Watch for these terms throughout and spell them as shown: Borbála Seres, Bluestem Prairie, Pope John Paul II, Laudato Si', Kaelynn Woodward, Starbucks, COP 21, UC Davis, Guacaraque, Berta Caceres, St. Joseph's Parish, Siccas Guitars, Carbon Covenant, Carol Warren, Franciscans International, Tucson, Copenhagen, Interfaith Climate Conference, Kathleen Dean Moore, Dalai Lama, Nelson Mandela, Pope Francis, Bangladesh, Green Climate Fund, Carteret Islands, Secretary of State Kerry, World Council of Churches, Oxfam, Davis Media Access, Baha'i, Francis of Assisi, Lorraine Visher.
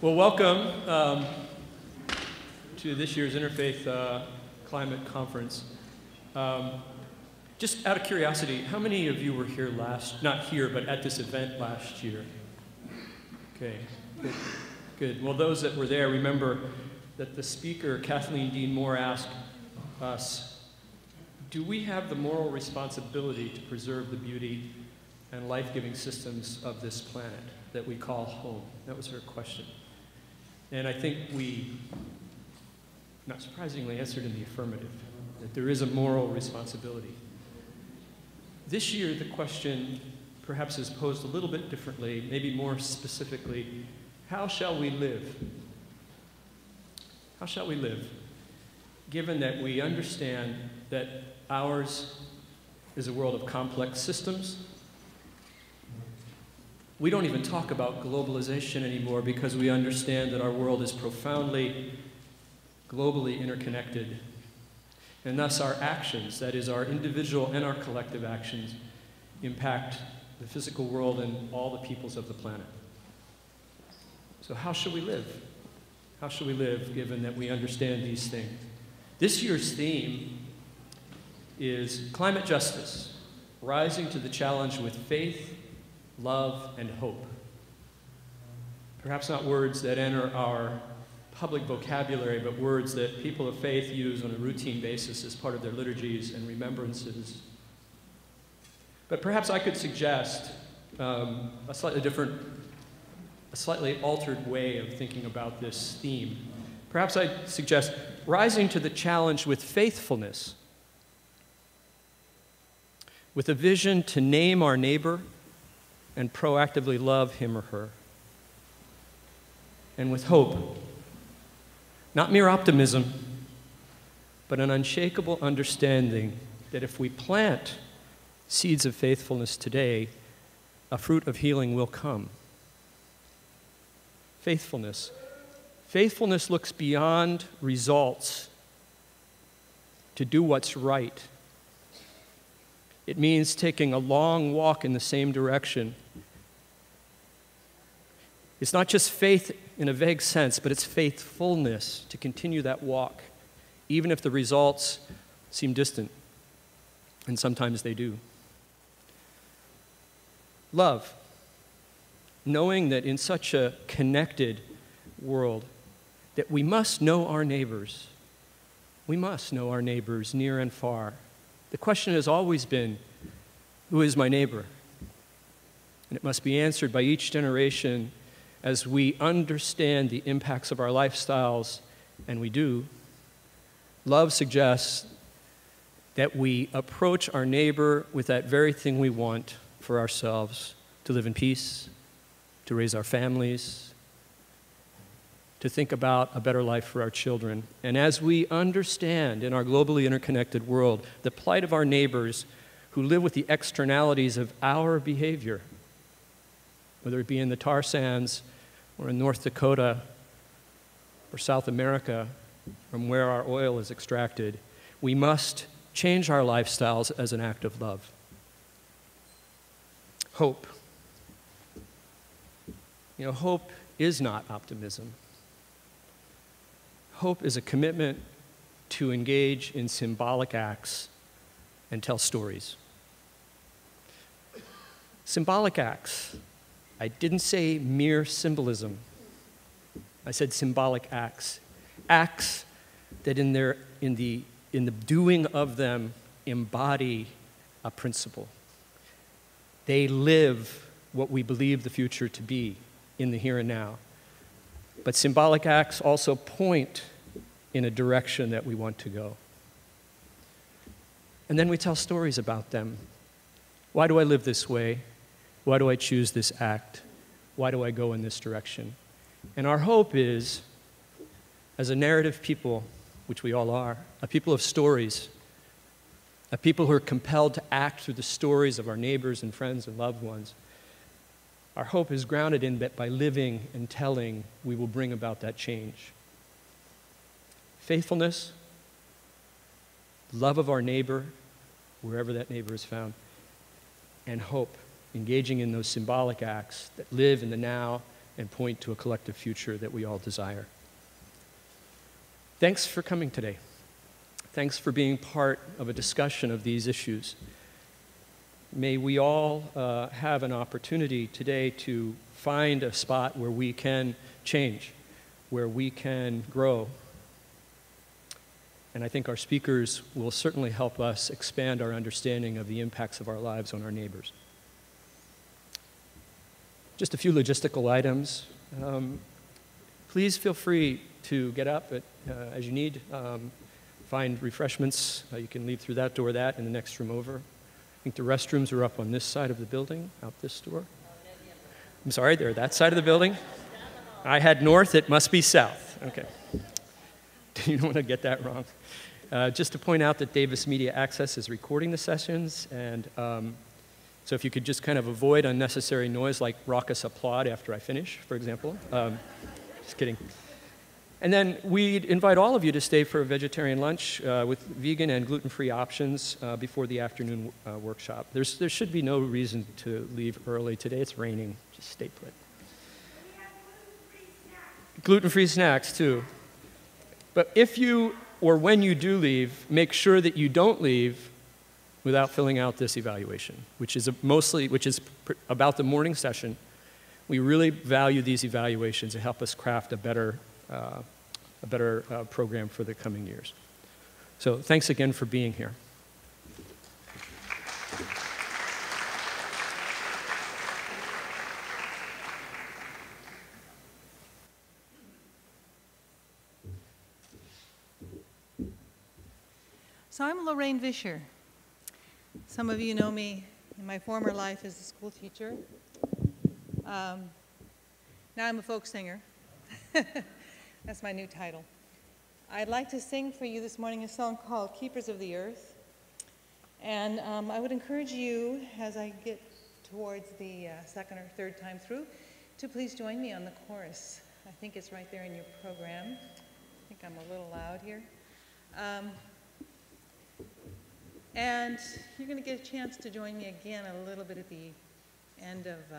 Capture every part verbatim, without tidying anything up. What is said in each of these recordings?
Well, welcome um, to this year's Interfaith uh, Climate Conference. Um, just out of curiosity, how many of you were here last, not here, but at this event last year? Okay, good. Good. Well, those that were there, remember that the speaker, Kathleen Dean Moore, asked us, do we have the moral responsibility to preserve the beauty and life-giving systems of this planet that we call home? That was her question. And I think we, not surprisingly, answered in the affirmative, that there is a moral responsibility. This year, the question perhaps is posed a little bit differently, maybe more specifically, how shall we live? How shall we live, given that we understand that ours is a world of complex systems? We don't even talk about globalization anymore because we understand that our world is profoundly, globally interconnected. And thus our actions, that is our individual and our collective actions, impact the physical world and all the peoples of the planet. So how should we live? How should we live given that we understand these things? This year's theme is climate justice, rising to the challenge with faith, love, and hope. Perhaps not words that enter our public vocabulary, but words that people of faith use on a routine basis as part of their liturgies and remembrances. But perhaps I could suggest um, a slightly different, a slightly altered way of thinking about this theme. Perhaps I suggest rising to the challenge with faithfulness, with a vision to name our neighbor and proactively love him or her. And with hope, not mere optimism, but an unshakable understanding that if we plant seeds of faithfulness today, a fruit of healing will come. Faithfulness. Faithfulness looks beyond results to do what's right. It means taking a long walk in the same direction. It's not just faith in a vague sense, but it's faithfulness to continue that walk, even if the results seem distant, and sometimes they do. Love, knowing that in such a connected world, that we must know our neighbors. We must know our neighbors near and far. The question has always been, who is my neighbor? And it must be answered by each generation as we understand the impacts of our lifestyles, and we do. Love suggests that we approach our neighbor with that very thing we want for ourselves, to live in peace, to raise our families, to think about a better life for our children. And as we understand in our globally interconnected world the plight of our neighbors who live with the externalities of our behavior, whether it be in the tar sands or in North Dakota or South America, from where our oil is extracted, we must change our lifestyles as an act of love. Hope. You know, hope is not optimism. Hope is a commitment to engage in symbolic acts and tell stories. Symbolic acts. I didn't say mere symbolism. I said symbolic acts. Acts that in, their, in, the, in the doing of them embody a principle. They live what we believe the future to be in the here and now. But symbolic acts also point in a direction that we want to go. And then we tell stories about them. Why do I live this way? Why do I choose this act? Why do I go in this direction? And our hope is, as a narrative people, which we all are, a people of stories, a people who are compelled to act through the stories of our neighbors and friends and loved ones, our hope is grounded in that by living and telling, we will bring about that change. Faithfulness, love of our neighbor, wherever that neighbor is found, and hope, engaging in those symbolic acts that live in the now and point to a collective future that we all desire. Thanks for coming today. Thanks for being part of a discussion of these issues. May we all uh, have an opportunity today to find a spot where we can change, where we can grow. And I think our speakers will certainly help us expand our understanding of the impacts of our lives on our neighbors. Just a few logistical items. Um, please feel free to get up at, uh, as you need. Um, find refreshments. Uh, you can leave through that door, that, and the next room over. I think the restrooms are up on this side of the building, out this door. I'm sorry, they're that side of the building. I had north, it must be south. Okay. You don't want to get that wrong. Uh, just to point out that Davis Media Access is recording the sessions, and um, so if you could just kind of avoid unnecessary noise like raucous applaud after I finish, for example. Um, just kidding. And then we'd invite all of you to stay for a vegetarian lunch uh, with vegan and gluten-free options uh, before the afternoon uh, workshop. There's, there should be no reason to leave early today. It's raining. Just stay put. Gluten-free snacks, too. But if you, or when you do leave, make sure that you don't leave without filling out this evaluation, which is a mostly, which is pr about the morning session. We really value these evaluations to help us craft a better, uh, a better uh, program for the coming years. So thanks again for being here. So I'm Lorraine Visher. Some of you know me in my former life as a school teacher. Um, now I'm a folk singer. That's my new title. I'd like to sing for you this morning a song called Keepers of the Earth. And um, I would encourage you, as I get towards the uh, second or third time through, to please join me on the chorus. I think it's right there in your program. I think I'm a little loud here. Um, And you're going to get a chance to join me again a little bit at the end of uh,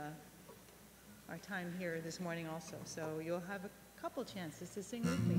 our time here this morning also. So you'll have a couple chances to sing with me.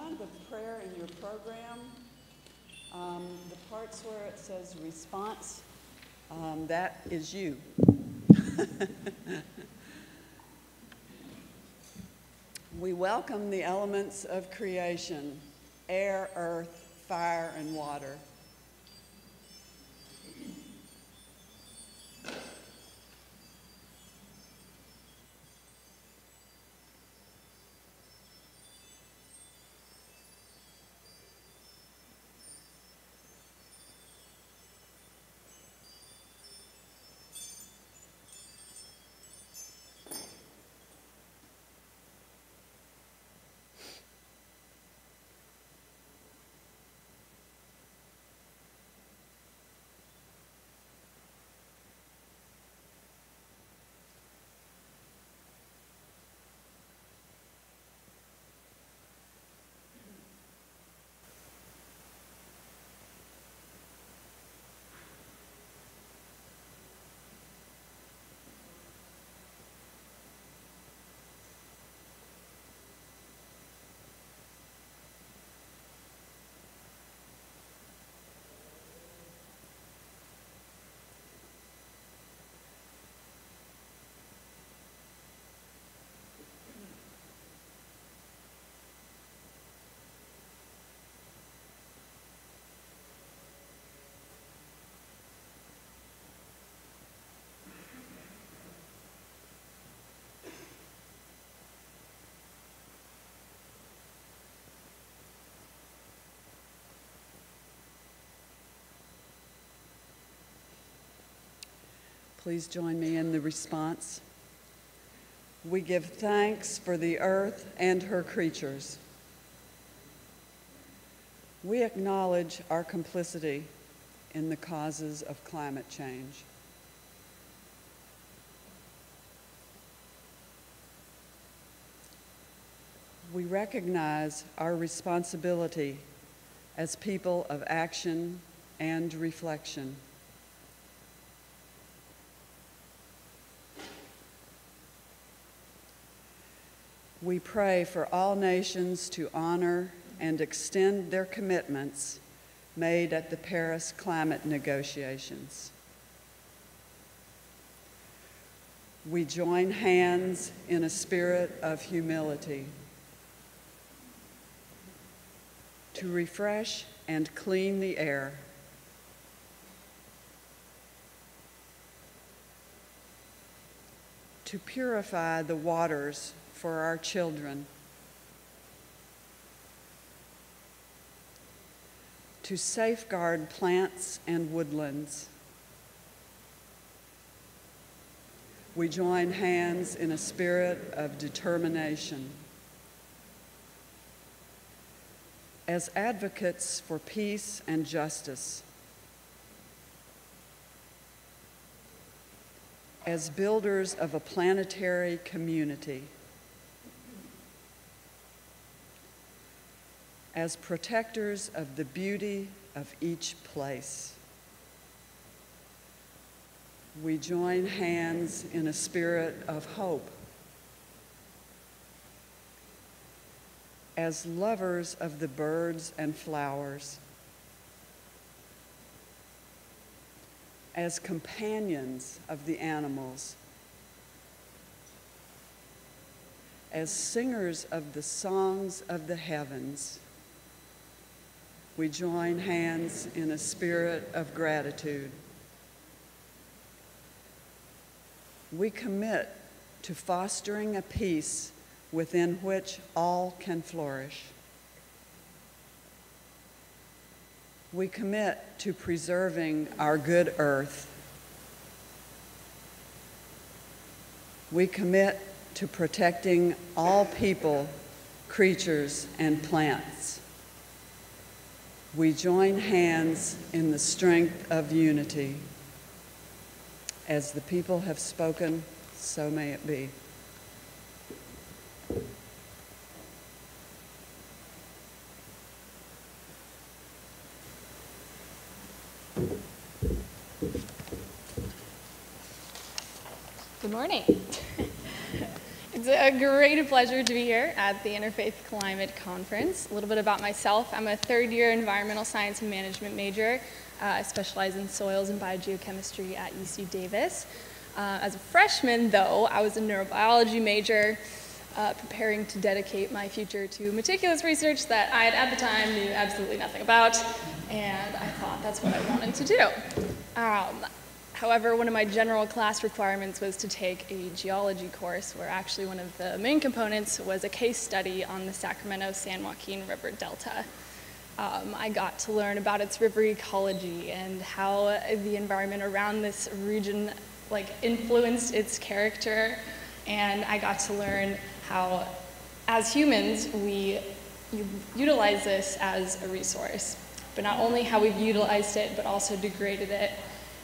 found the prayer in your program, um, the parts where it says response, um, that is you. We welcome the elements of creation, air, earth, fire, and water. Please join me in the response. We give thanks for the earth and her creatures. We acknowledge our complicity in the causes of climate change. We recognize our responsibility as people of action and reflection. We pray for all nations to honor and extend their commitments made at the Paris climate negotiations. We join hands in a spirit of humility to refresh and clean the air. To purify the waters for our children, to safeguard plants and woodlands. We join hands in a spirit of determination. As advocates for peace and justice, as builders of a planetary community, as protectors of the beauty of each place. We join hands in a spirit of hope. As lovers of the birds and flowers, as companions of the animals, as singers of the songs of the heavens, we join hands in a spirit of gratitude. We commit to fostering a peace within which all can flourish. We commit to preserving our good earth. We commit to protecting all people, creatures, and plants. We join hands in the strength of unity. As the people have spoken, so may it be. Good morning. Good It's a great pleasure to be here at the Interfaith Climate Conference. A little bit about myself. I'm a third-year environmental science and management major. Uh, I specialize in soils and biogeochemistry at U C Davis. Uh, as a freshman, though, I was a neurobiology major, uh, preparing to dedicate my future to meticulous research that I had at the time knew absolutely nothing about, and I thought that's what I wanted to do. Um, However, one of my general class requirements was to take a geology course, where actually one of the main components was a case study on the Sacramento-San Joaquin River Delta. Um, I got to learn about its river ecology and how the environment around this region like influenced its character, and I got to learn how, as humans, we utilize this as a resource, but not only how we've utilized it, but also degraded it.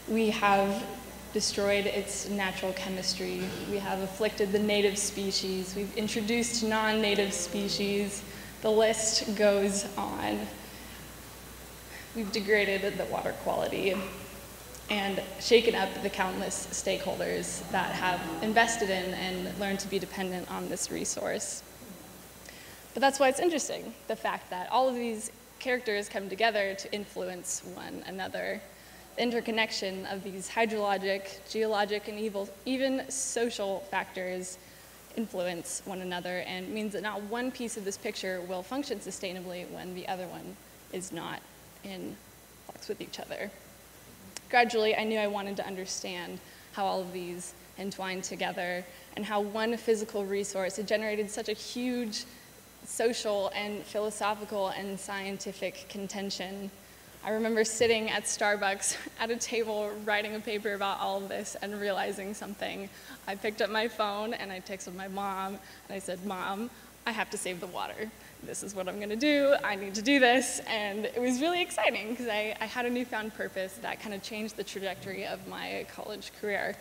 We have destroyed its natural chemistry. We have afflicted the native species. We've introduced non-native species. The list goes on. We've degraded the water quality and shaken up the countless stakeholders that have invested in and learned to be dependent on this resource. But that's why it's interesting, the fact that all of these characters come together to influence one another. The interconnection of these hydrologic, geologic, and even social factors influence one another, and means that not one piece of this picture will function sustainably when the other one is not in flux with each other. Gradually, I knew I wanted to understand how all of these entwined together, and how one physical resource had generated such a huge social and philosophical and scientific contention. I remember sitting at Starbucks at a table writing a paper about all of this and realizing something. I picked up my phone and I texted my mom and I said, "Mom, I have to save the water. This is what I'm gonna do. I need to do this." And it was really exciting because I, I had a newfound purpose that kind of changed the trajectory of my college career.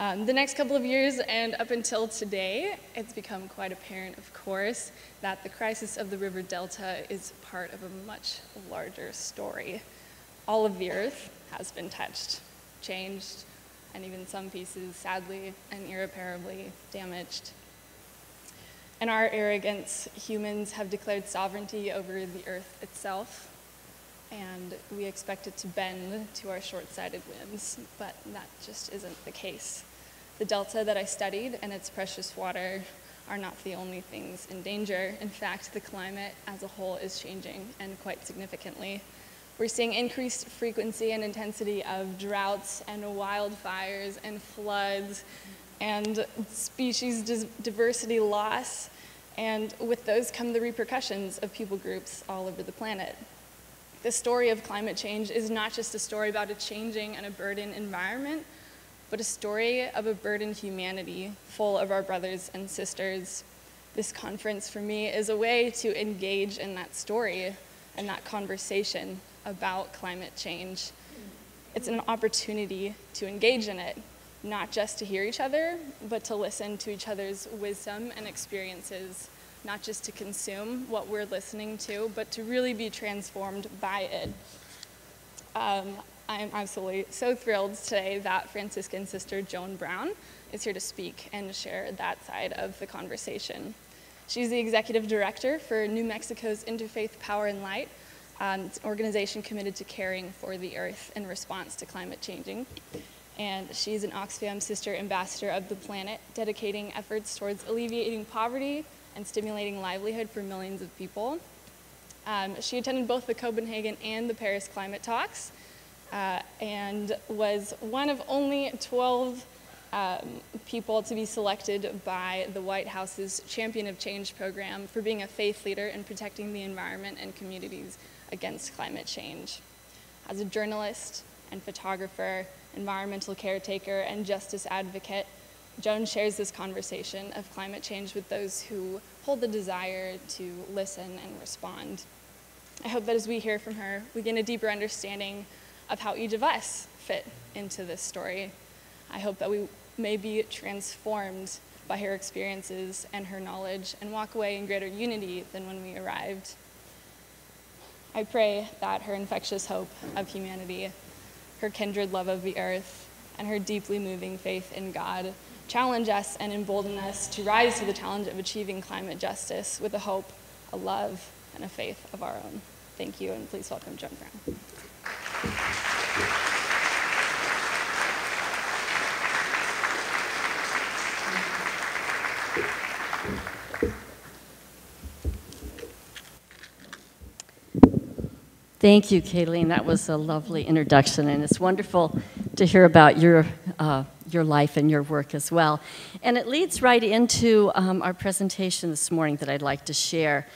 Um, the next couple of years and up until today, it's become quite apparent, of course, that the crisis of the River Delta is part of a much larger story. All of the earth has been touched, changed, and even some pieces, sadly and irreparably damaged. In our arrogance, humans have declared sovereignty over the earth itself, and we expect it to bend to our short-sighted whims, but that just isn't the case. The delta that I studied and its precious water are not the only things in danger. In fact, the climate as a whole is changing, and quite significantly. We're seeing increased frequency and intensity of droughts and wildfires and floods and species diversity loss. And with those come the repercussions of people groups all over the planet. The story of climate change is not just a story about a changing and a burdened environment, but a story of a burdened humanity full of our brothers and sisters. This conference, for me, is a way to engage in that story and that conversation about climate change. It's an opportunity to engage in it, not just to hear each other, but to listen to each other's wisdom and experiences, not just to consume what we're listening to, but to really be transformed by it. Um, I'm absolutely so thrilled today that Franciscan sister Joan Brown is here to speak and share that side of the conversation. She's the executive director for New Mexico's Interfaith Power and Light, um, it's an organization committed to caring for the earth in response to climate changing. And she's an Oxfam sister ambassador of the planet, dedicating efforts towards alleviating poverty and stimulating livelihood for millions of people. Um, she attended both the Copenhagen and the Paris climate talks, uh, and was one of only twelve um, people to be selected by the White House's Champion of Change program for being a faith leader in protecting the environment and communities against climate change. As a journalist and photographer, environmental caretaker, and justice advocate, Joan shares this conversation of climate change with those who hold the desire to listen and respond. I hope that as we hear from her, we gain a deeper understanding of how each of us fit into this story. I hope that we may be transformed by her experiences and her knowledge and walk away in greater unity than when we arrived. I pray that her infectious hope of humanity, her kindred love of the earth, and her deeply moving faith in God challenge us and embolden us to rise to the challenge of achieving climate justice with a hope, a love, and a faith of our own. Thank you, and please welcome Joan Brown. Thank you, Kaelynn. That was a lovely introduction, and it's wonderful to hear about your, uh, your life and your work as well. And it leads right into um, our presentation this morning that I'd like to share.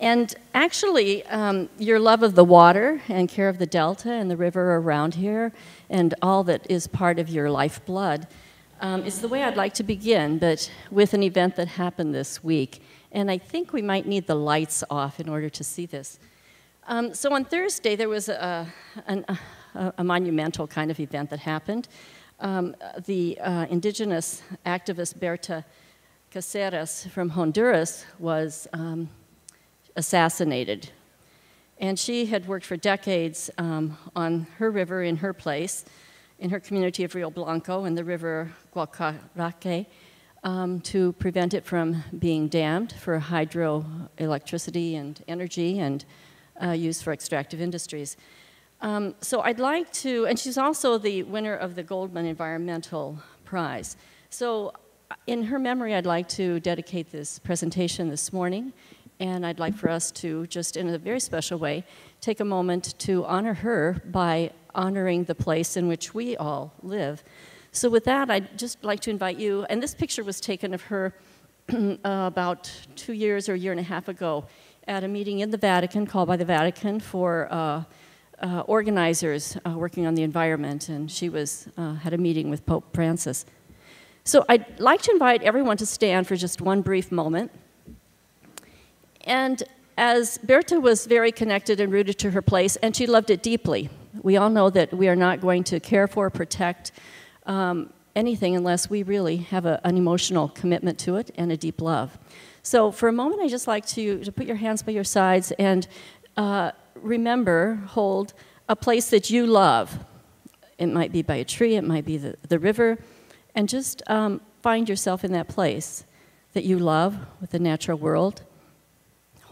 And actually, um, your love of the water and care of the delta and the river around here and all that is part of your lifeblood um, is the way I'd like to begin, but with an event that happened this week. And I think we might need the lights off in order to see this. Um, so on Thursday, there was a, an, a, a monumental kind of event that happened. Um, the uh, indigenous activist Berta Caceres from Honduras was um, assassinated. And she had worked for decades um, on her river in her place, in her community of Rio Blanco and the river Guacaraque, um, to prevent it from being dammed for hydroelectricity and energy and Uh, used for extractive industries. Um, so I'd like to, and she's also the winner of the Goldman Environmental Prize. So in her memory, I'd like to dedicate this presentation this morning, and I'd like for us to, just in a very special way, take a moment to honor her by honoring the place in which we all live. So with that, I'd just like to invite you, and this picture was taken of her uh, about two years or a year and a half ago, at a meeting in the Vatican, called by the Vatican for uh, uh, organizers uh, working on the environment, and she was, uh, had a meeting with Pope Francis. So I'd like to invite everyone to stand for just one brief moment. And as Berta was very connected and rooted to her place, and she loved it deeply, we all know that we are not going to care for, protect um, anything unless we really have a, an emotional commitment to it and a deep love. So for a moment, I'd just like to, to put your hands by your sides and uh, remember, hold, a place that you love. It might be by a tree, it might be the, the river, and just um, find yourself in that place that you love with the natural world.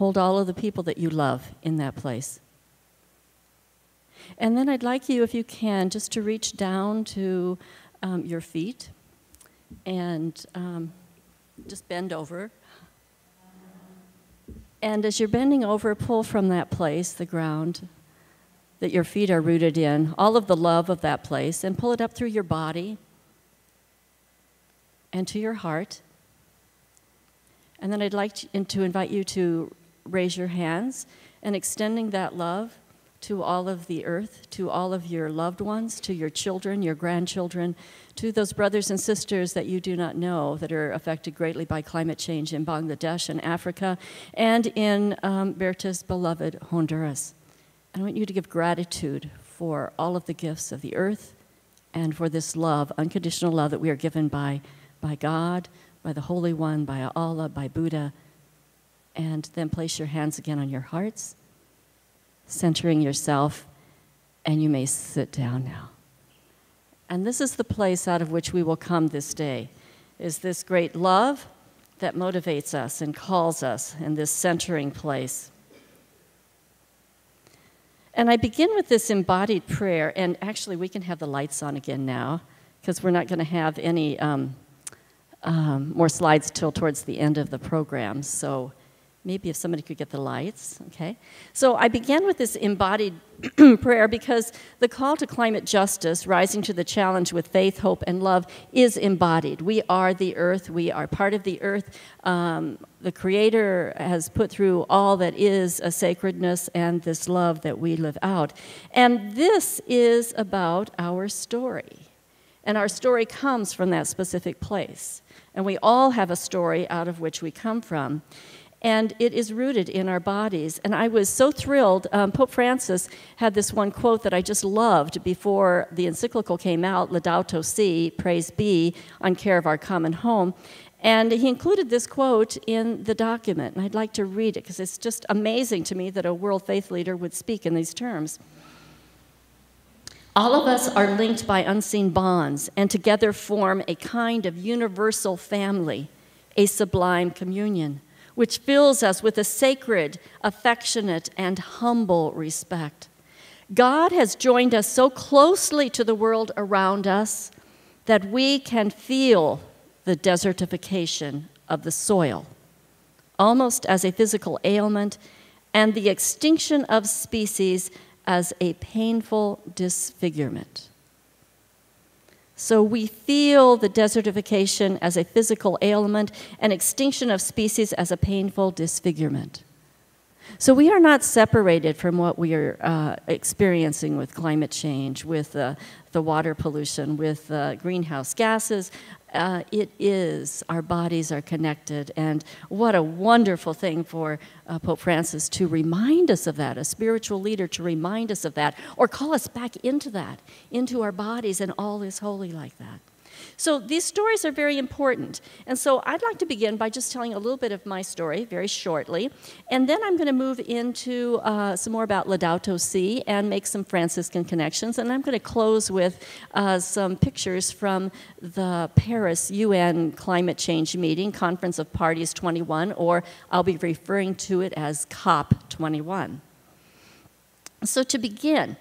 Hold all of the people that you love in that place. And then I'd like you, if you can, just to reach down to um, your feet and um, just bend over. And as you're bending over, pull from that place, the ground that your feet are rooted in, all of the love of that place, and pull it up through your body and to your heart. And then I'd like to invite you to raise your hands and extending that love to all of the earth, to all of your loved ones, to your children, your grandchildren, to those brothers and sisters that you do not know that are affected greatly by climate change in Bangladesh and Africa, and in um, Berta's beloved Honduras. I want you to give gratitude for all of the gifts of the earth and for this love, unconditional love that we are given by, by God, by the Holy One, by Allah, by Buddha. And then place your hands again on your hearts, centering yourself, and you may sit down now. And this is the place out of which we will come this day, is this great love that motivates us and calls us in this centering place. And I begin with this embodied prayer, and actually we can have the lights on again now, because we're not going to have any um, um, more slides till towards the end of the program, so maybe if somebody could get the lights, okay? So I began with this embodied prayer because the call to climate justice, rising to the challenge with faith, hope, and love, is embodied. We are the earth. We are part of the earth. Um, the Creator has put through all that is a sacredness and this love that we live out. And this is about our story. And our story comes from that specific place. And we all have a story out of which we come from. And it is rooted in our bodies. And I was so thrilled. Um, Pope Francis had this one quote that I just loved before the encyclical came out, Laudato Si', Praise Be, on care of our common home. And he included this quote in the document. And I'd like to read it, because it's just amazing to me that a world faith leader would speak in these terms. All of us are linked by unseen bonds and together form a kind of universal family, a sublime communion, which fills us with a sacred, affectionate, and humble respect. God has joined us so closely to the world around us that we can feel the desertification of the soil, almost as a physical ailment, and the extinction of species as a painful disfigurement. So we feel the desertification as a physical ailment and extinction of species as a painful disfigurement. So we are not separated from what we are uh, experiencing with climate change, with uh, the water pollution, with uh, greenhouse gases. Uh, it is, our bodies are connected, and what a wonderful thing for uh, Pope Francis to remind us of that, a spiritual leader to remind us of that, or call us back into that, into our bodies, and all is holy like that. So these stories are very important, and so I'd like to begin by just telling a little bit of my story very shortly, and then I'm going to move into uh, some more about Laudato Si' and make some Franciscan connections, and I'm going to close with uh, some pictures from the Paris U N Climate Change Meeting, Conference of Parties twenty-one, or I'll be referring to it as COP twenty-one. So to begin,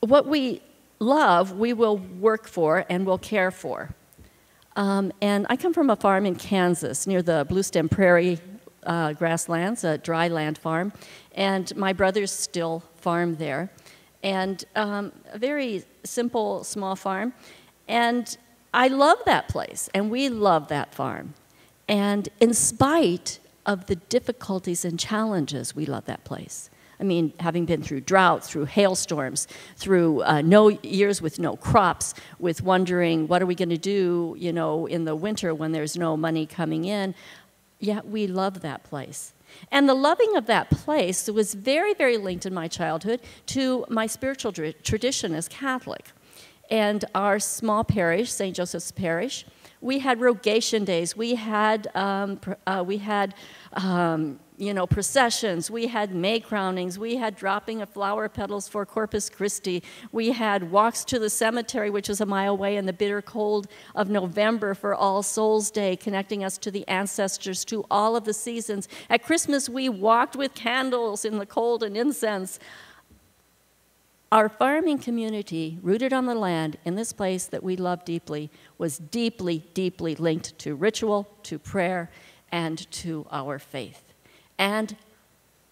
what we love, we will work for and will care for. Um, and I come from a farm in Kansas near the Bluestem Prairie uh, grasslands, a dry land farm, and my brothers still farm there. And um, a very simple, small farm. And I love that place, and we love that farm. And in spite of the difficulties and challenges, we love that place. I mean, having been through droughts, through hailstorms, through uh, no years with no crops, with wondering what are we going to do, you know, in the winter when there's no money coming in, yet we love that place. And the loving of that place was very, very linked in my childhood to my spiritual tra tradition as Catholic. And our small parish, Saint Joseph's Parish, we had rogation days, we had, um, uh, we had, um, you know, processions, we had May crownings, we had dropping of flower petals for Corpus Christi, we had walks to the cemetery, which was a mile away, in the bitter cold of November for All Souls Day, connecting us to the ancestors, to all of the seasons. At Christmas, we walked with candles in the cold and incense. Our farming community, rooted on the land, in this place that we love deeply, was deeply, deeply linked to ritual, to prayer, and to our faith, and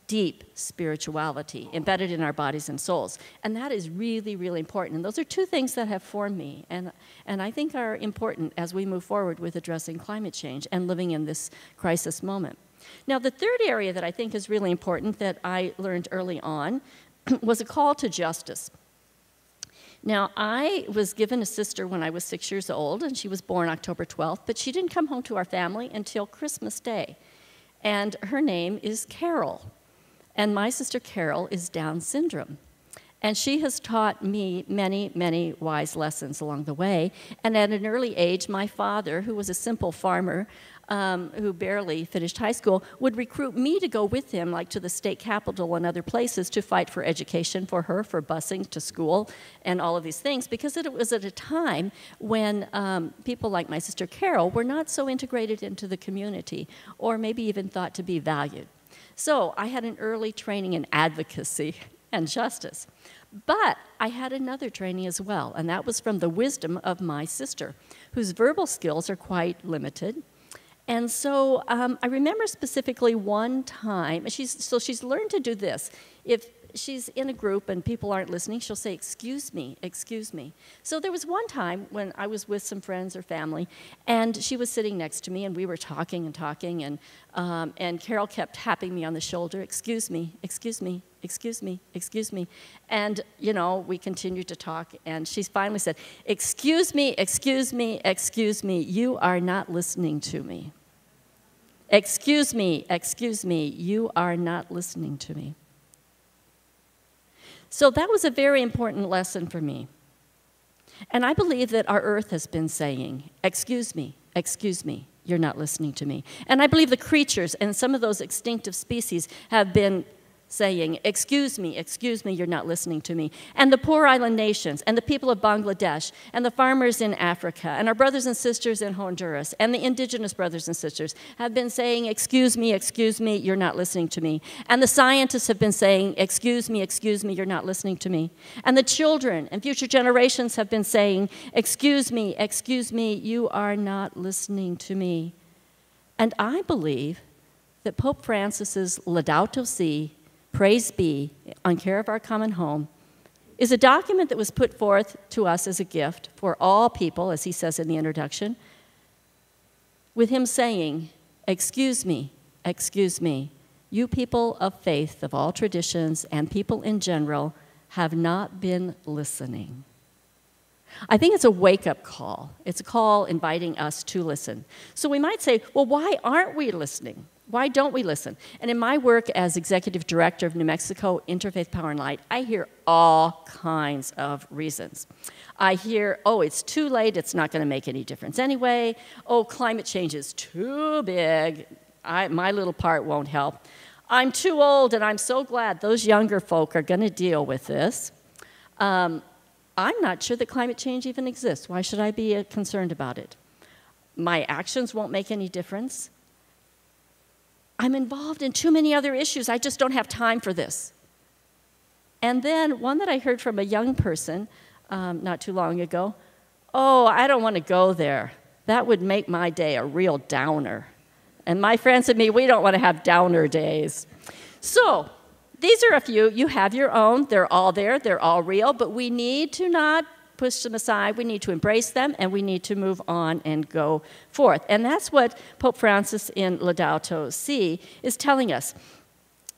deep spirituality embedded in our bodies and souls. And that is really, really important. And those are two things that have formed me and, and I think are important as we move forward with addressing climate change and living in this crisis moment. Now, the third area that I think is really important that I learned early on was a call to justice. Now, I was given a sister when I was six years old, and she was born October twelfth, but she didn't come home to our family until Christmas Day. And her name is Carol. And my sister Carol is Down syndrome. And she has taught me many, many wise lessons along the way. And at an early age, my father, who was a simple farmer, um, who barely finished high school, would recruit me to go with him, like to the state capitol and other places, to fight for education for her, for busing to school, and all of these things, because it was at a time when um, people like my sister Carol were not so integrated into the community, or maybe even thought to be valued. So I had an early training in advocacy and justice. But I had another training as well, and that was from the wisdom of my sister, whose verbal skills are quite limited. And so um, I remember specifically one time, she's, so she's learned to do this. If she's in a group and people aren't listening, she'll say, "Excuse me, excuse me." So there was one time when I was with some friends or family, and she was sitting next to me, and we were talking and talking, and, um, and Carol kept tapping me on the shoulder, "Excuse me, excuse me, excuse me, excuse me." And, you know, we continued to talk, and she finally said, "Excuse me, excuse me, excuse me, you are not listening to me. Excuse me, excuse me, you are not listening to me." So that was a very important lesson for me. And I believe that our earth has been saying, "Excuse me, excuse me, you're not listening to me." And I believe the creatures and some of those extinctive species have been saying, excuse me, excuse me, you're not listening to me, and the poor island nations, and the people of Bangladesh, and the farmers in Africa, and our brothers and sisters in Honduras, and the indigenous brothers and sisters have been saying, excuse me, excuse me, you're not listening to me, and the scientists have been saying, excuse me, excuse me, you're not listening to me, and the children and future generations have been saying, excuse me, excuse me, you are not listening to me. And I believe that Pope Francis's Laudato Si', Praise Be, On Care of Our Common Home, is a document that was put forth to us as a gift for all people, as he says in the introduction, with him saying, excuse me, excuse me, you people of faith of all traditions and people in general have not been listening. I think it's a wake-up call. It's a call inviting us to listen. So we might say, well, why aren't we listening? Why don't we listen? And in my work as executive director of New Mexico Interfaith Power and Light, I hear all kinds of reasons. I hear, oh, it's too late, it's not going to make any difference anyway. Oh, climate change is too big, I, my little part won't help. I'm too old and I'm so glad those younger folk are going to deal with this. Um, I'm not sure that climate change even exists. Why should I be concerned about it? My actions won't make any difference. I'm involved in too many other issues. I just don't have time for this. And then one that I heard from a young person um, not too long ago, oh, I don't want to go there. That would make my day a real downer. And my friends and me, we don't want to have downer days. So these are a few. You have your own. They're all there. They're all real. But we need to not push them aside. We need to embrace them, and we need to move on and go forth. And that's what Pope Francis in Laudato Si' is telling us.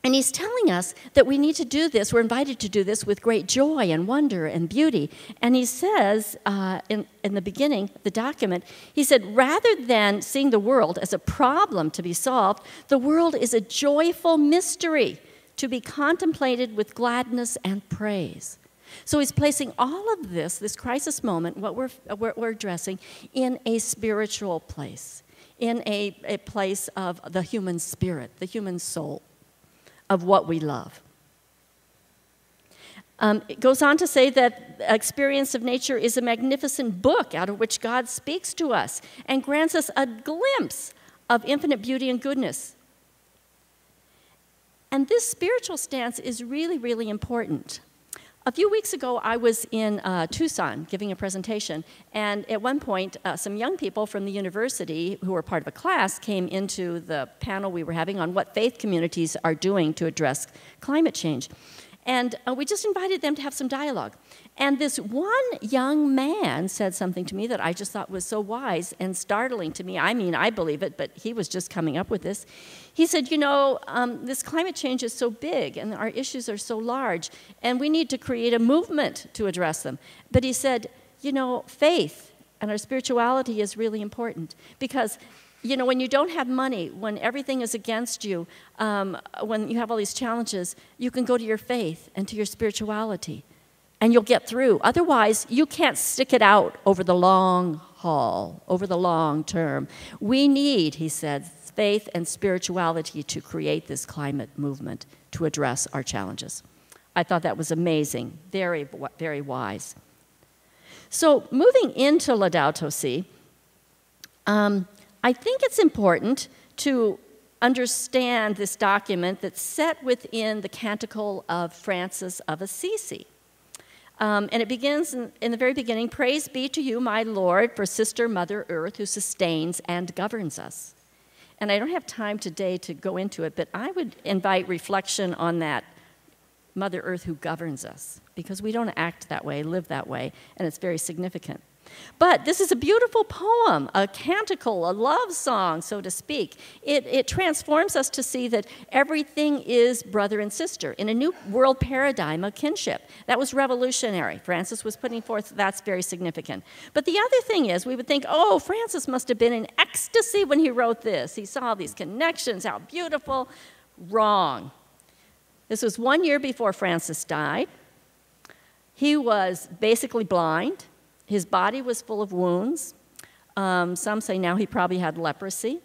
And he's telling us that we need to do this. We're invited to do this with great joy and wonder and beauty. And he says uh, in, in the beginning, the document, he said, rather than seeing the world as a problem to be solved, the world is a joyful mystery to be contemplated with gladness and praise. So he's placing all of this, this crisis moment, what we're, what we're addressing, in a spiritual place, in a, a place of the human spirit, the human soul, of what we love. Um, it goes on to say that experience of nature is a magnificent book out of which God speaks to us and grants us a glimpse of infinite beauty and goodness. And this spiritual stance is really, really important. A few weeks ago, I was in uh, Tucson giving a presentation, and at one point, uh, some young people from the university who were part of a class came into the panel we were having on what faith communities are doing to address climate change. And uh, we just invited them to have some dialogue. And this one young man said something to me that I just thought was so wise and startling to me. I mean, I believe it, but he was just coming up with this. He said, you know, um, this climate change is so big and our issues are so large, and we need to create a movement to address them. But he said, you know, faith and our spirituality is really important because, you know, when you don't have money, when everything is against you, um, when you have all these challenges, you can go to your faith and to your spirituality, and you'll get through. Otherwise, you can't stick it out over the long haul, over the long term. We need, he said, faith and spirituality to create this climate movement to address our challenges. I thought that was amazing, very, very wise. So moving into Laudato Si', um, I think it's important to understand this document that's set within the Canticle of Francis of Assisi. Um, and it begins in, in the very beginning, praise be to you, my Lord, for sister, mother, earth, who sustains and governs us. And I don't have time today to go into it, but I would invite reflection on that mother earth who governs us, because we don't act that way, live that way, and it's very significant. But this is a beautiful poem, a canticle, a love song, so to speak. It, it transforms us to see that everything is brother and sister in a new world paradigm of kinship. That was revolutionary. Francis was putting forth, that's very significant. But the other thing is, we would think, oh, Francis must have been in ecstasy when he wrote this. He saw these connections, how beautiful. Wrong. This was one year before Francis died. He was basically blind. His body was full of wounds. Um, some say now he probably had leprosy.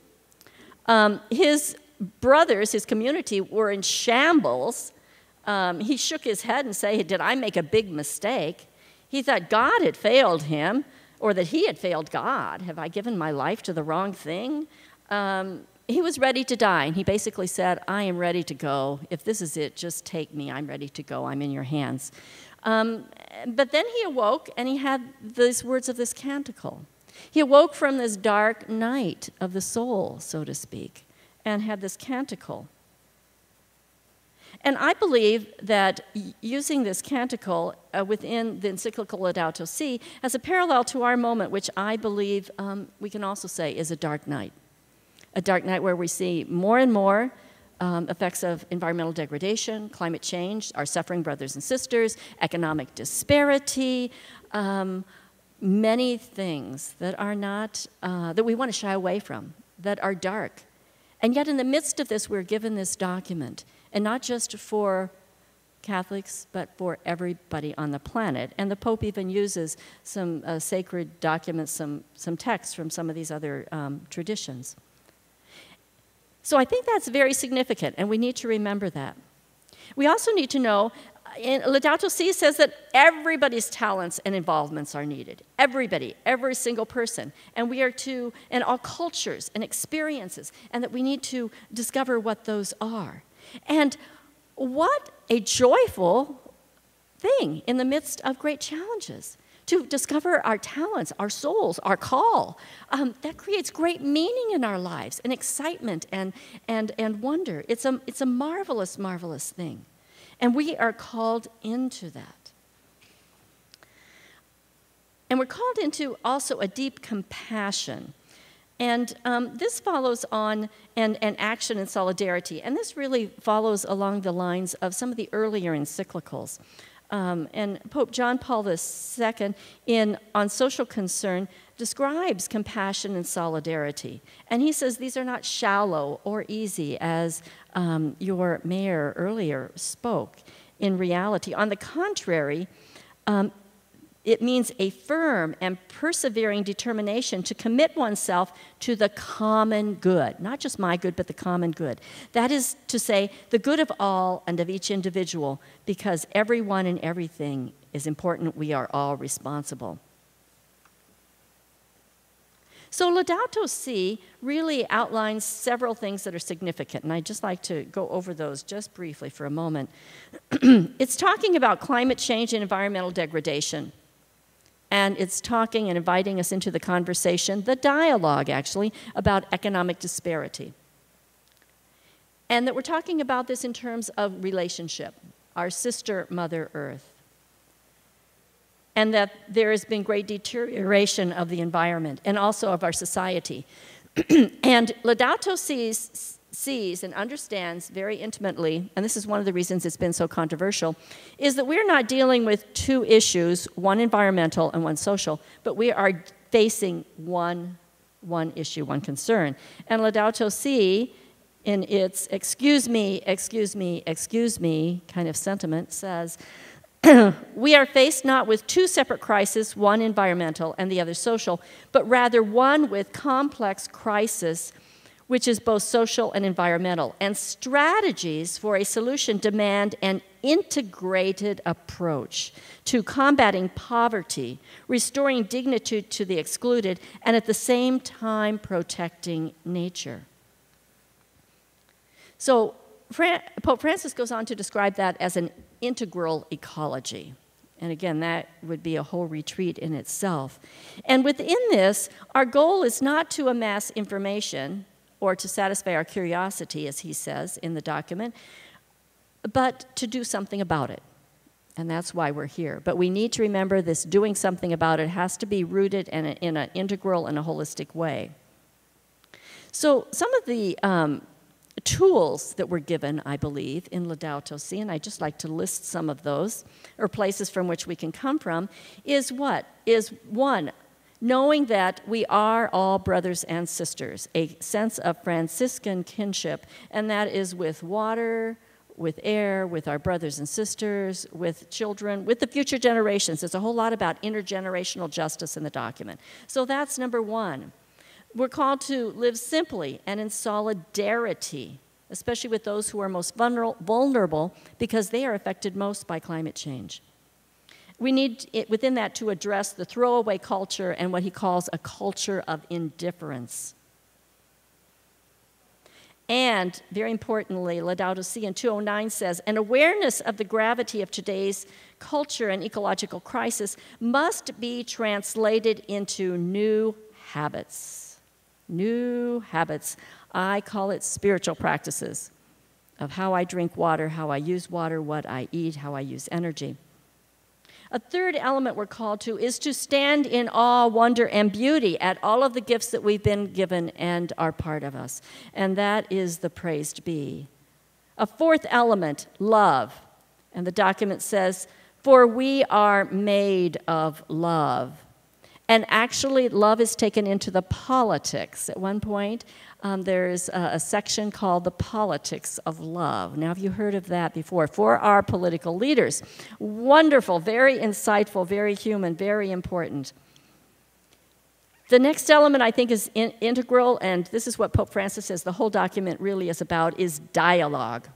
Um, his brothers, his community, were in shambles Um, he shook his head and said, did I make a big mistake? He thought God had failed him, or that he had failed God. Have I given my life to the wrong thing? Um, he was ready to die, and he basically said, I am ready to go. If this is it, just take me. I'm ready to go. I'm in your hands. Um, but then he awoke, and he had these words of this canticle. He awoke from this dark night of the soul, so to speak, and had this canticle. And I believe that using this canticle uh, within the encyclical Laudato Si' as a parallel to our moment, which I believe um, we can also say is a dark night. A dark night where we see more and more um, effects of environmental degradation, climate change, our suffering brothers and sisters, economic disparity, um, many things that are not, uh, that we want to shy away from, that are dark. And yet in the midst of this, we're given this document. And not just for Catholics, but for everybody on the planet. And the Pope even uses some uh, sacred documents, some, some texts from some of these other um, traditions. So I think that's very significant, and we need to remember that. We also need to know, in Laudato Si' says that everybody's talents and involvements are needed. Everybody, every single person. And we are to, and all cultures and experiences, and that we need to discover what those are. And what a joyful thing in the midst of great challenges, to discover our talents, our souls, our call. Um, that creates great meaning in our lives, and excitement and, and, and wonder. It's a, it's a marvelous, marvelous thing. And we are called into that. And we're called into also a deep compassion. And um, this follows on an, an action in solidarity. And this really follows along the lines of some of the earlier encyclicals. Um, and Pope John Paul the Second, in On Social Concern, describes compassion and solidarity. And he says these are not shallow or easy, as um, your mayor earlier spoke, in reality. On the contrary, um, it means a firm and persevering determination to commit oneself to the common good. Not just my good, but the common good. That is to say, the good of all and of each individual, because everyone and everything is important. We are all responsible. So Laudato Si' really outlines several things that are significant, and I'd just like to go over those just briefly for a moment. It's talking about climate change and environmental degradation. And it's talking and inviting us into the conversation, the dialogue actually, about economic disparity. And that we're talking about this in terms of relationship, our sister Mother Earth. And that there has been great deterioration of the environment and also of our society. And Laudato Si' sees and understands very intimately, and this is one of the reasons it's been so controversial, is that we're not dealing with two issues, one environmental and one social, but we are facing one, one issue, one concern. And Laudato Si', in its excuse me, excuse me, excuse me kind of sentiment, says, we are faced not with two separate crises, one environmental and the other social, but rather one with complex crisis, which is both social and environmental, and strategies for a solution demand an integrated approach to combating poverty, restoring dignity to the excluded, and at the same time protecting nature. So Fran- Pope Francis goes on to describe that as an integral ecology. And again, that would be a whole retreat in itself. And within this, our goal is not to amass information, or to satisfy our curiosity, as he says in the document, but to do something about it. And that's why we're here. But we need to remember this doing something about it has to be rooted in, a, in an integral and a holistic way. So some of the um, tools that were given, I believe, in Laudato Si', and I just like to list some of those, or places from which we can come from, is what? Is one, knowing that we are all brothers and sisters, a sense of Franciscan kinship, and that is with water, with air, with our brothers and sisters, with children, with the future generations. There's a whole lot about intergenerational justice in the document. So that's number one. We're called to live simply and in solidarity especially with those who are most vulnerable, because they are affected most by climate change. We need, it, within that, to address the throwaway culture and what he calls a culture of indifference. And, very importantly, Laudato Si' in two oh nine says, an awareness of the gravity of today's culture and ecological crisis must be translated into new habits. New habits. I call it spiritual practices of how I drink water, how I use water, what I eat, how I use energy. A third element we're called to is to stand in awe, wonder, and beauty at all of the gifts that we've been given and are part of us. And that is the praised be. A fourth element, love. And the document says, for we are made of love. And actually, love is taken into the politics. At one point, um, there's a, a section called the politics of love. Now, have you heard of that before? For our political leaders. Wonderful, very insightful, very human, very important. The next element I think is in, integral, and this is what Pope Francis says the whole document really is about, is dialogue.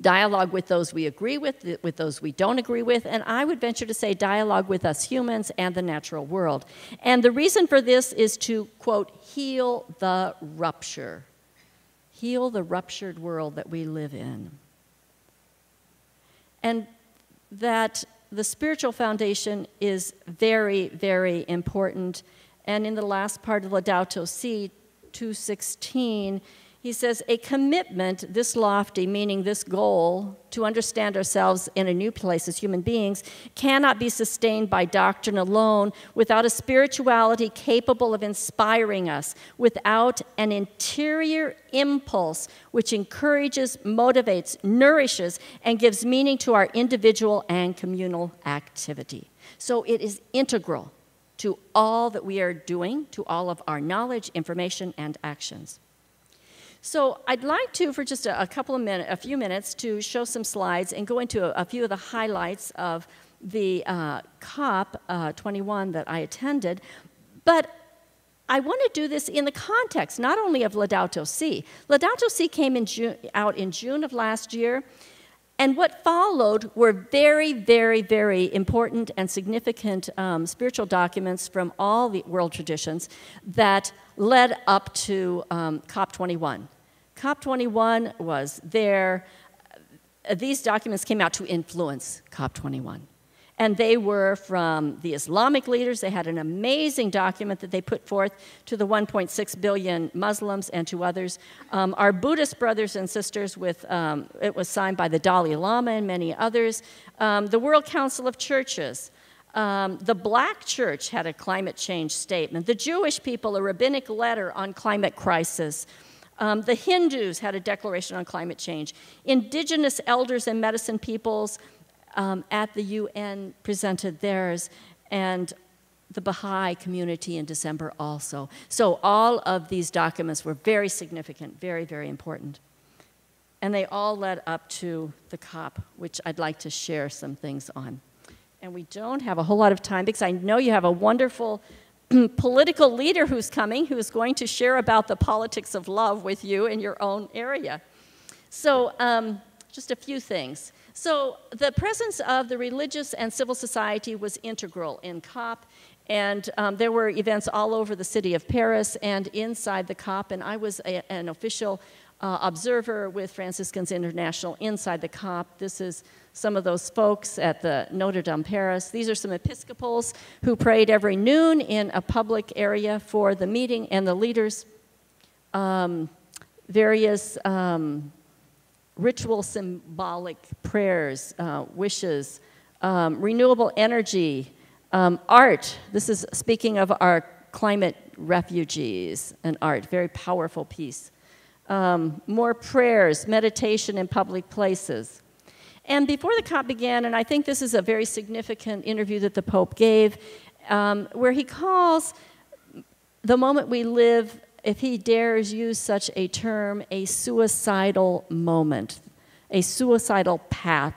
Dialogue with those we agree with, with those we don't agree with, and I would venture to say dialogue with us humans and the natural world. And the reason for this is to, quote, heal the rupture. Heal the ruptured world that we live in. And that the spiritual foundation is very, very important. And in the last part of Laudato Si' two sixteen, he says, a commitment this lofty, meaning this goal, to understand ourselves in a new place as human beings, cannot be sustained by doctrine alone without a spirituality capable of inspiring us, without an interior impulse which encourages, motivates, nourishes, and gives meaning to our individual and communal activity. So it is integral to all that we are doing, to all of our knowledge, information, and actions. So I'd like to, for just a, a couple of minutes, a few minutes, to show some slides and go into a, a few of the highlights of the uh, COP twenty-one that I attended. But I want to do this in the context not only of Laudato Si'. Laudato Si' came in June, out in June of last year, and what followed were very, very, very important and significant um, spiritual documents from all the world traditions that led up to um, COP twenty-one. COP twenty-one was there. These documents came out to influence COP twenty-one. And they were from the Islamic leaders. They had an amazing document that they put forth to the one point six billion Muslims and to others. Um, our Buddhist brothers and sisters with, um, it was signed by the Dalai Lama and many others. Um, the World Council of Churches. Um, the Black Church had a climate change statement. The Jewish people, a rabbinic letter on climate crisis. Um, the Hindus had a declaration on climate change. Indigenous elders and medicine peoples Um, at the U N presented theirs, and the Baha'i community in December also. So all of these documents were very significant, very, very important. And they all led up to the COP, which I'd like to share some things on. And we don't have a whole lot of time because I know you have a wonderful political leader who's coming, who is going to share about the politics of love with you in your own area. So um, just a few things. So the presence of the religious and civil society was integral in COP, and um, there were events all over the city of Paris and inside the COP, and I was a, an official uh, observer with Franciscans International inside the COP. This is some of those folks at the Notre Dame Paris. These are some Episcopals who prayed every noon in a public area for the meeting and the leaders. Um, various... Um, Ritual symbolic prayers, uh, wishes, um, renewable energy, um, art. This is speaking of our climate refugees and art, very powerful piece. Um, more prayers, meditation in public places. And before the COP began, and I think this is a very significant interview that the Pope gave, um, where he calls the moment we live, if he dares use such a term, a suicidal moment, a suicidal path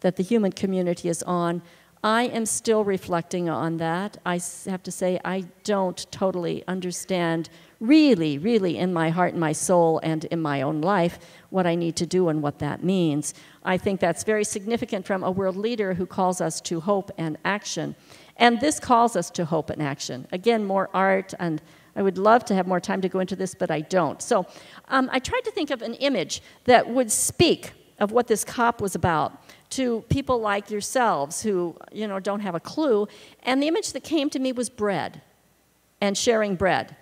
that the human community is on. I am still reflecting on that. I have to say I don't totally understand really, really in my heart and my soul and in my own life what I need to do and what that means. I think that's very significant from a world leader who calls us to hope and action. And this calls us to hope and action. Again, more art, and I would love to have more time to go into this, but I don't. So um, I tried to think of an image that would speak of what this COP was about to people like yourselves who, you know, don't have a clue. And the image that came to me was bread and sharing bread.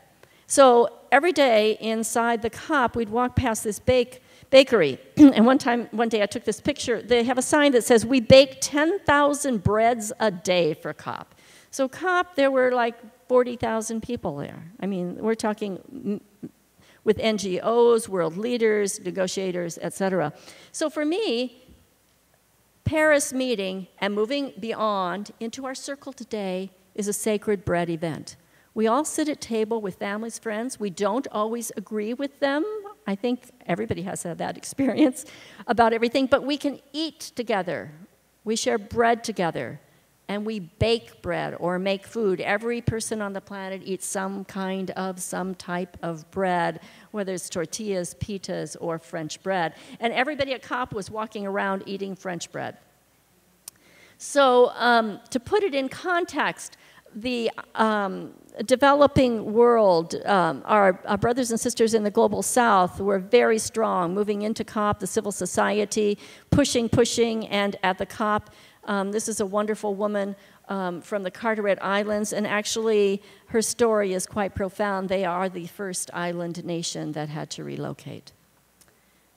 So every day inside the COP, we'd walk past this bake bakery. And one time, one day I took this picture. They have a sign that says, we bake ten thousand breads a day for COP. So COP, there were like forty thousand people there. I mean, we're talking with N G Os, world leaders, negotiators, et cetera. So for me, Paris meeting and moving beyond into our circle today is a sacred bread event. We all sit at table with families, friends. We don't always agree with them. I think everybody has had that experience about everything, but we can eat together. We share bread together, and we bake bread or make food. Every person on the planet eats some kind of, some type of bread, whether it's tortillas, pitas, or French bread. And everybody at COP was walking around eating French bread. So um, to put it in context, the um, developing world, um, our, our brothers and sisters in the global south were very strong, moving into COP, the civil society, pushing, pushing, and at the COP, Um, this is a wonderful woman um, from the Carteret Islands, and actually her story is quite profound. They are the first island nation that had to relocate.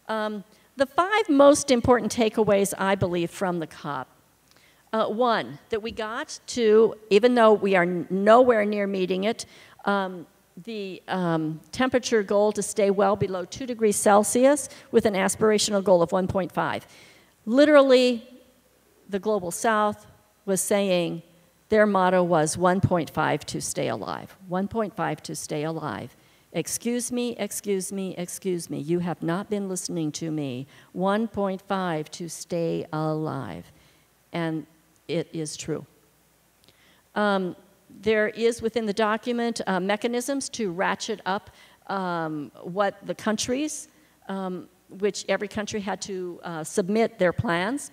Um, the five most important takeaways, I believe, from the COP. Uh, one, that we got to, even though we are nowhere near meeting it, um, the um, temperature goal to stay well below two degrees Celsius with an aspirational goal of one point five. Literally, the Global South was saying their motto was one point five to stay alive, one point five to stay alive. Excuse me, excuse me, excuse me, you have not been listening to me. one point five to stay alive, and it is true. Um, there is within the document uh, mechanisms to ratchet up um, what the countries, um, which every country had to uh, submit their plans.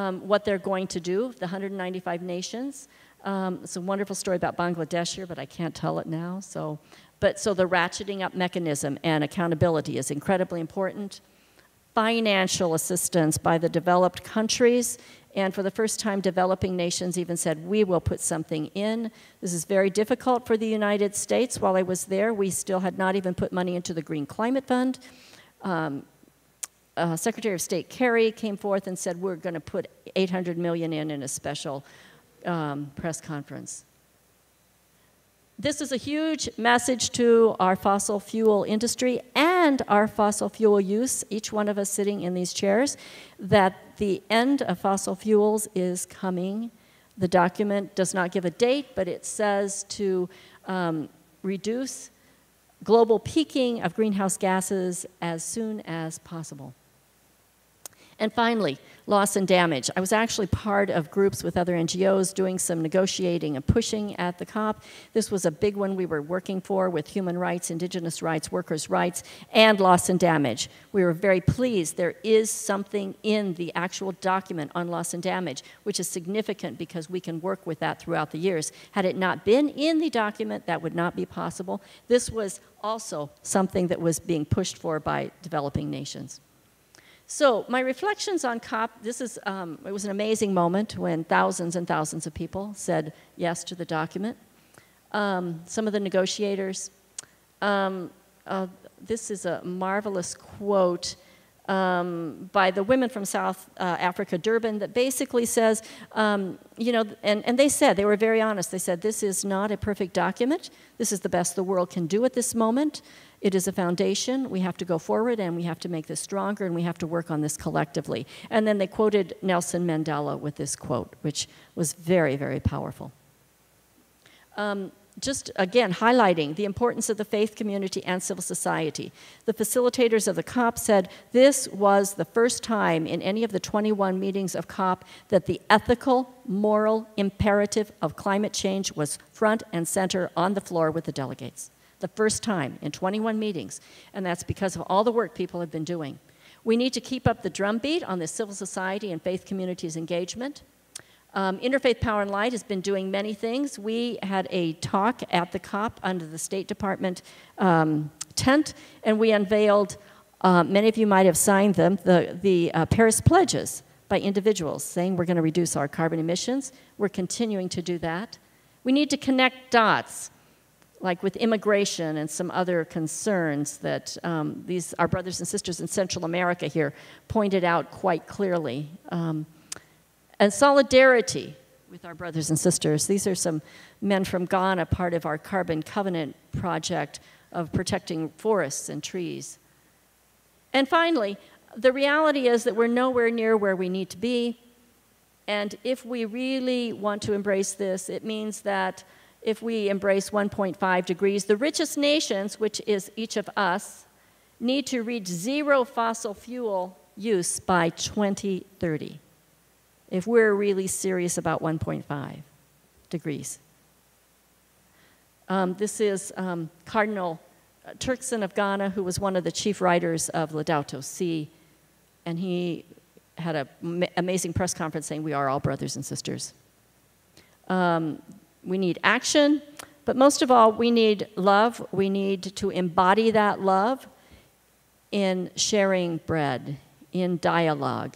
Um, what they're going to do, the one hundred ninety-five nations. Um, it's a wonderful story about Bangladesh here, but I can't tell it now. So, but, so the ratcheting up mechanism and accountability is incredibly important. Financial assistance by the developed countries, and for the first time, developing nations even said, we will put something in. This is very difficult for the United States. While I was there, we still had not even put money into the Green Climate Fund. Um, Uh, Secretary of State Kerry came forth and said, we're going to put eight hundred million dollars in in a special um, press conference. This is a huge message to our fossil fuel industry and our fossil fuel use, each one of us sitting in these chairs, that the end of fossil fuels is coming. The document does not give a date, but it says to um, reduce global peaking of greenhouse gases as soon as possible. And finally, loss and damage. I was actually part of groups with other N G Os doing some negotiating and pushing at the COP. This was a big one we were working for with human rights, indigenous rights, workers' rights, and loss and damage. We were very pleased there is something in the actual document on loss and damage, which is significant because we can work with that throughout the years. Had it not been in the document, that would not be possible. This was also something that was being pushed for by developing nations. So my reflections on COP, this is, um, it was an amazing moment when thousands and thousands of people said yes to the document. Um, some of the negotiators, um, uh, this is a marvelous quote um, by the women from South uh, Africa, Durban, that basically says, um, you know, and, and they said, they were very honest, they said, this is not a perfect document, this is the best the world can do at this moment. It is a foundation, we have to go forward and we have to make this stronger and we have to work on this collectively. And then they quoted Nelson Mandela with this quote, which was very, very powerful. Um, just again, highlighting the importance of the faith community and civil society. The facilitators of the COP said, this was the first time in any of the twenty-one meetings of COP that the ethical, moral imperative of climate change was front and center on the floor with the delegates. the first time in twenty-one meetings, and that's because of all the work people have been doing. We need to keep up the drumbeat on the civil society and faith communities engagement. Um, Interfaith Power and Light has been doing many things. We had a talk at the COP under the State Department um, tent, and we unveiled, uh, many of you might have signed them, the, the uh, Paris Pledges by individuals, saying we're going to reduce our carbon emissions. We're continuing to do that. We need to connect dots, like with immigration and some other concerns that um, these, our brothers and sisters in Central America here pointed out quite clearly. Um, and solidarity with our brothers and sisters. These are some men from Ghana, part of our Carbon Covenant project of protecting forests and trees. And finally, the reality is that we're nowhere near where we need to be. And if we really want to embrace this, it means that if we embrace one point five degrees, the richest nations, which is each of us, need to reach zero fossil fuel use by twenty thirty, if we're really serious about one point five degrees. Um, this is um, Cardinal Turkson of Ghana, who was one of the chief writers of Laudato Si', and he had an amazing press conference saying we are all brothers and sisters. Um, We need action, but most of all, we need love. We need to embody that love in sharing bread, in dialogue,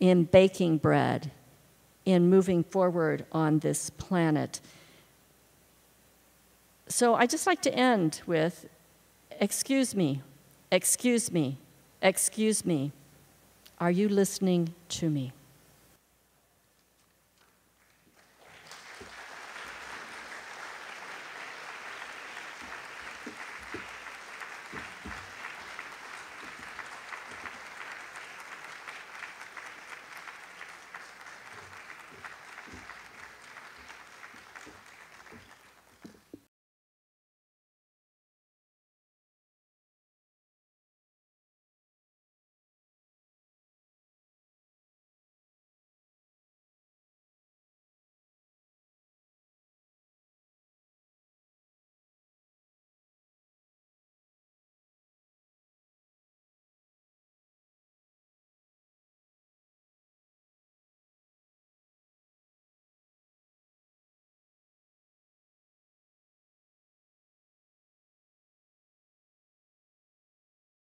in baking bread, in moving forward on this planet. So I'd just like to end with, excuse me, excuse me, excuse me. Are you listening to me?